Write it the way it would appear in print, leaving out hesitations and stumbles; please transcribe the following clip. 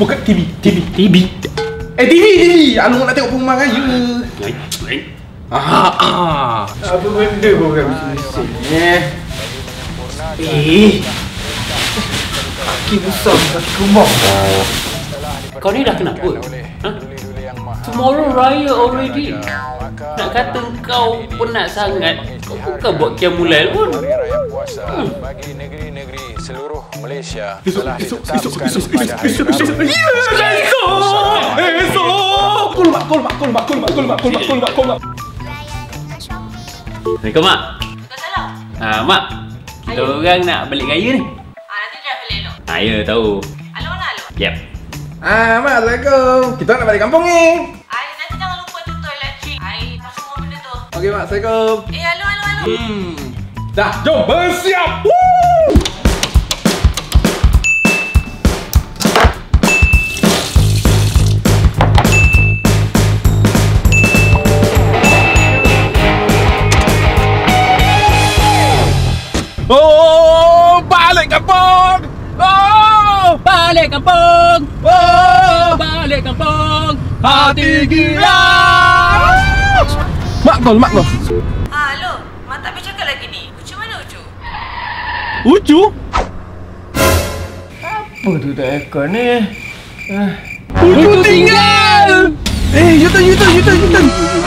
Buka TV. Eh, TV. Aku nak tengok Rumah Raya. Apa benda kau orang bising-bising kaki besar, kaki rumah. Kau ni dah kenapa? Ha? Tomorrow Raya already. Nak kata kau penat sangat, kau bukan buat kiamulan pun. Bagi negeri-negeri seluruh Malaysia telah ditetapkan pada hari Rabu. Esok! Call mak. Assalamualaikum, Mak. Waalaikumsalam. Mak, kita orang nak balik raya ni. Nanti dah balik elok. Ya, tahu. Alok nak alok? Yap. Mak, Assalamualaikum. Kita nak balik kampung ni. Nanti jangan lupa tutup elektrik. Masuk semua benda tu. Okey, Mak. Assalamualaikum. Alok. Dah, jom bersiap. Woo! Oh, balik kampung! Oh, balik kampung! Oh, balik kampung! Hati gila! Mak kau! Hello, Mak tak boleh cakap lagi ni. Ucu mana Ucu? Ucu? Apa tu tak aircon ni? Ucu tinggal! You turn!